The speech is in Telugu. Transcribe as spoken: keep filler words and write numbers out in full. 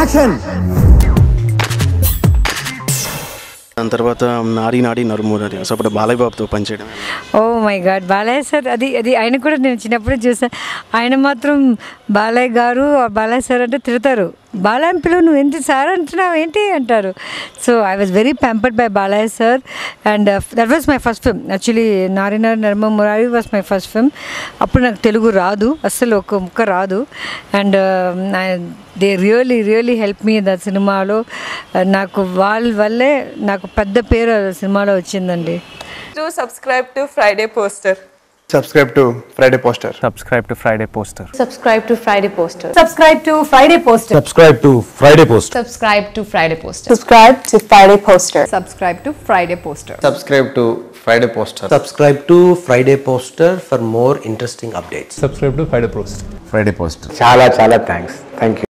యాక్షన్. దాని తర్వాత నాడి నాడి నరుమూరి సో అప్పుడు బాలయ్య బాబుతో పనిచేయడం. Oh my god, Balayya sir అది అది ఆయన కూడా నేను చిన్నప్పుడు చూసాను. ఆయన మాత్రం బాలయ్య గారు బాలయ్య సార్ అంటే తిడతారు, బాలయ్య పిల్లలు నువ్వు ఎంత సార్ అంటున్నావు ఏంటి అంటారు. So I was very pampered by Balayya sir and that was my first film. Actually Nari Nadi Narma Murari was my first film. అప్పుడు నాకు తెలుగు రాదు, అస్సలు ఒక ముక్క రాదు. And they really really help me the సినిమాలో. నాకు వాళ్ళ వల్లే నాకు పెద్ద పేరు సినిమాలో వచ్చిందండి. To subscribe to Friday poster. Subscribe to Friday Poster. Subscribe to Friday Poster. Subscribe to Friday Poster. Subscribe to Friday Poster. Subscribe to Friday Poster. Subscribe to Friday Poster. Subscribe to Friday Poster. Subscribe to Friday Poster. Subscribe to Friday Poster. Subscribe to Friday Poster for more interesting updates. Subscribe to Friday Poster. Friday Poster. Chala chala thanks. Thank you.